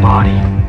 body.